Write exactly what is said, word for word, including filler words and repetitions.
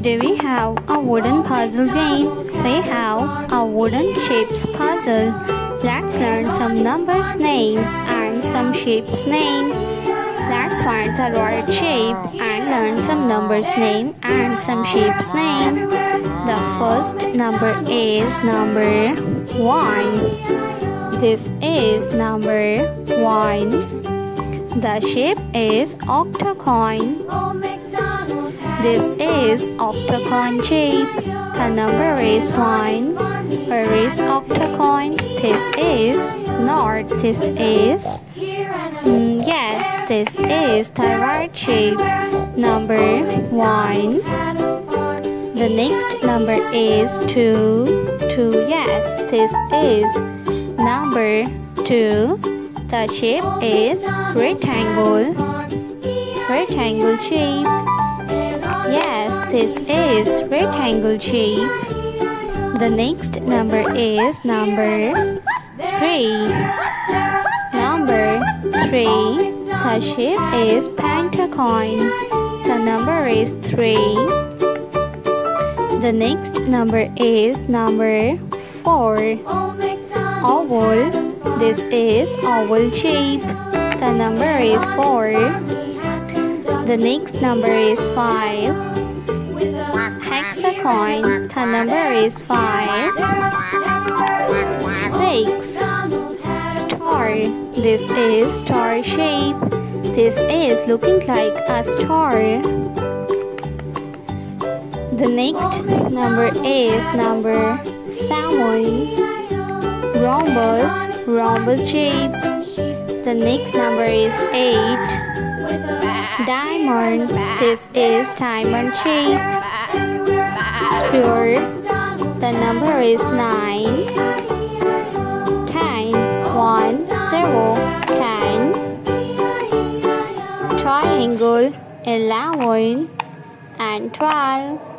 Today we have a wooden puzzle game. We have a wooden shapes puzzle. Let's learn some numbers name and some shapes name. Let's find the right shape and learn some numbers name and some shapes name. The first number is number one. This is number one. The shape is octagon. This is octagon shape. The number is one. Where is octagon? This is north. This is mm, yes. This is the right shape. Number one. The next number is two. Two. Yes. This is number two. The shape is rectangle. Rectangle shape. Yes, this is rectangle shape. The next number is number three. Number three. The shape is pentagon. The number is three. The next number is number four. Oval. This is oval shape. The number is four. The next number is five. Hexagon. The number is five. Six. Star. This is star shape. This is looking like a star. The next number is number seven. Rhombus. Rhombus shape. The next number is eight. Diamond. This is diamond shape. Square. The number is nine. Ten. One. Zero. Ten. Triangle. Eleven. And twelve.